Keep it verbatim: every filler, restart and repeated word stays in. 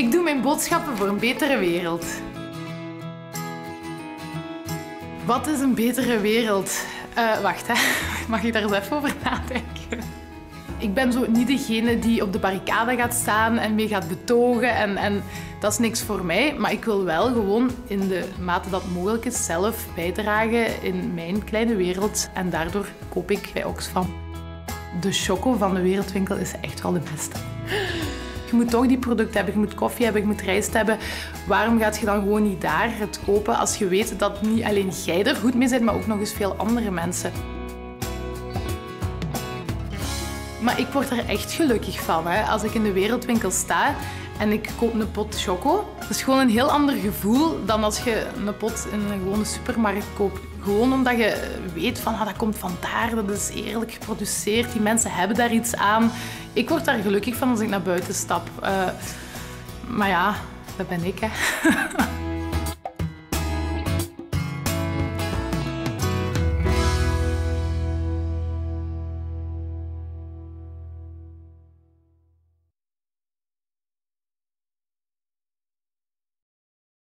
Ik doe mijn boodschappen voor een betere wereld. Wat is een betere wereld? Uh, wacht, hè. Mag ik daar eens even over nadenken? Ik ben zo niet degene die op de barricade gaat staan en mee gaat betogen. En, en dat is niks voor mij. Maar ik wil wel gewoon in de mate dat mogelijk is zelf bijdragen in mijn kleine wereld. En daardoor koop ik bij Oxfam. De choco van de Wereldwinkel is echt wel de beste. Je moet toch die producten hebben, je moet koffie hebben, je moet rijst hebben. Waarom gaat je dan gewoon niet daar het kopen als je weet dat niet alleen jij er goed mee bent, maar ook nog eens veel andere mensen. Maar ik word er echt gelukkig van, hè. Als ik in de Wereldwinkel sta en ik koop een pot choco. Dat is gewoon een heel ander gevoel dan als je een pot in een gewone supermarkt koopt. Gewoon omdat je weet van ah, dat komt vandaar, dat is eerlijk geproduceerd, die mensen hebben daar iets aan. Ik word daar gelukkig van als ik naar buiten stap. Uh, maar ja, dat ben ik, hè.